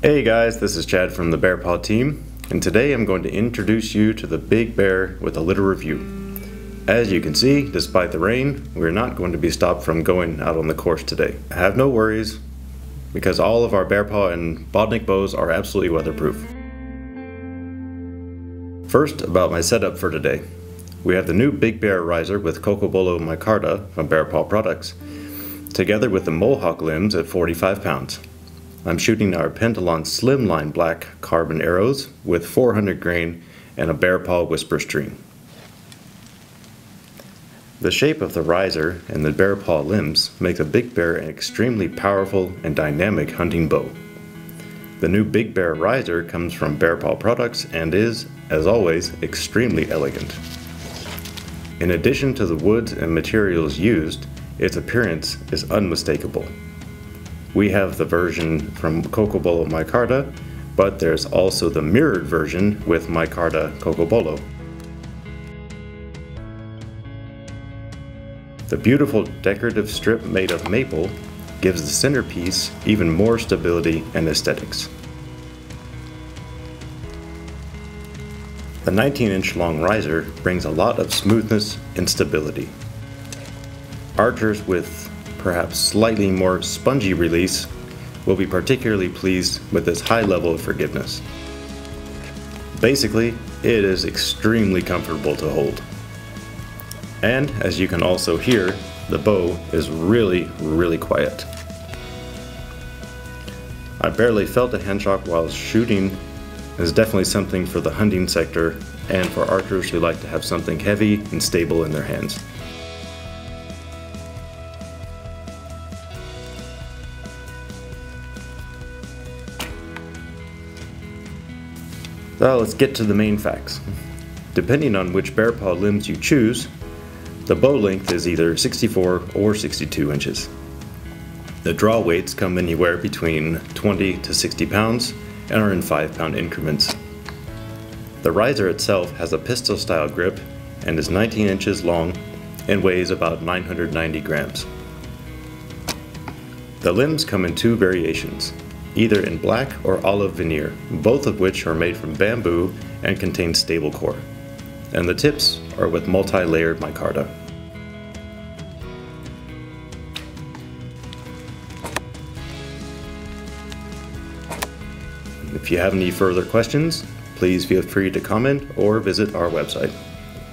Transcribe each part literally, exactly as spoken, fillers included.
Hey guys, this is Chad from the Bearpaw team, and today I'm going to introduce you to the Big Bear with a litter review. As you can see, despite the rain, we're not going to be stopped from going out on the course today. Have no worries, because all of our Bearpaw and Bodnik bows are absolutely weatherproof. First, about my setup for today. We have the new Big Bear riser with Cocobolo Micarta from Bearpaw Products, together with the Mohawk limbs at forty-five pounds. I'm shooting our Pentalon Slimline Black Carbon Arrows with four hundred grain and a Bearpaw Whisper String. The shape of the riser and the Bearpaw limbs make the Big Bear an extremely powerful and dynamic hunting bow. The new Big Bear riser comes from Bearpaw Products and is, as always, extremely elegant. In addition to the woods and materials used, its appearance is unmistakable. We have the version from Cocobolo Micarta, but there's also the mirrored version with Micarta Cocobolo. The beautiful decorative strip made of maple gives the centerpiece even more stability and aesthetics. The nineteen inch long riser brings a lot of smoothness and stability. Archers with perhaps slightly more spongy release will be particularly pleased with this high level of forgiveness. Basically, it is extremely comfortable to hold. And as you can also hear, the bow is really, really quiet. I barely felt a henchlock while shooting. It's definitely something for the hunting sector and for archers who like to have something heavy and stable in their hands. So let's get to the main facts. Depending on which Bearpaw limbs you choose, the bow length is either sixty-four or sixty-two inches. The draw weights come anywhere between twenty to sixty pounds and are in five pound increments. The riser itself has a pistol style grip and is nineteen inches long and weighs about nine hundred ninety grams. The limbs come in two variations, either in black or olive veneer, both of which are made from bamboo and contain stable core. And the tips are with multi-layered micarta. If you have any further questions, please feel free to comment or visit our website.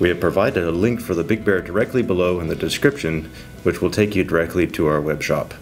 We have provided a link for the Big Bear directly below in the description, which will take you directly to our web shop.